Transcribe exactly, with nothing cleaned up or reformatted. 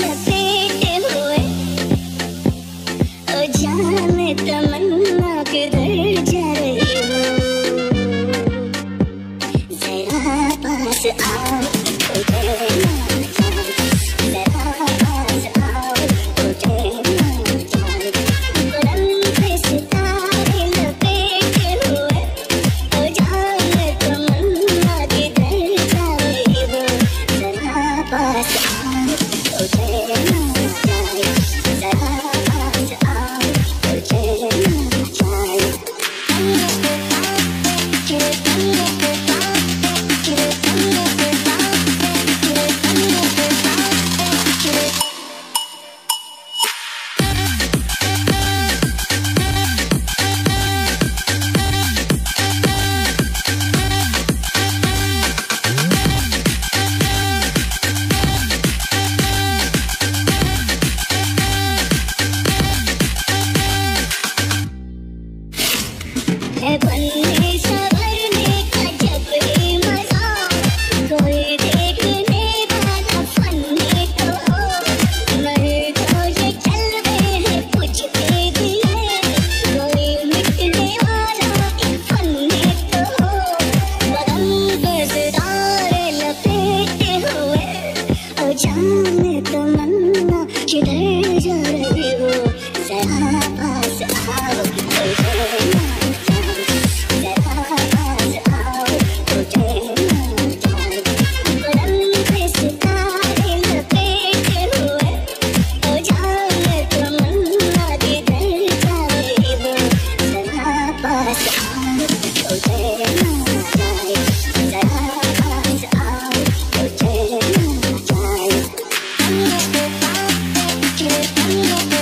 लपेटे हुए ओ जान तमन्ना किधर जा रही हो, जरा पास आओ तो कहना क्या, जरा पास आओ तो कहना क्या। बदन पे सितारे लपेटे हुए ओ जान तमन्ना किधर जा रही हो, पास आओ तो कहना चाहे, जरा पास आओ तो कहना चाहे। बनने संवरने का जब ही मजा, कोई देखने वाला फन्ने तो हो, मर तो ये चल रहे हैं कुछ के दिए, कोई मिटने वाला एक फन्ने तो हो। बदन पे सितारे लपेटे हुए ओ जाने तमन्ना किधर जा रही हो, जरा पास आओ तो कहना I'm not afraid.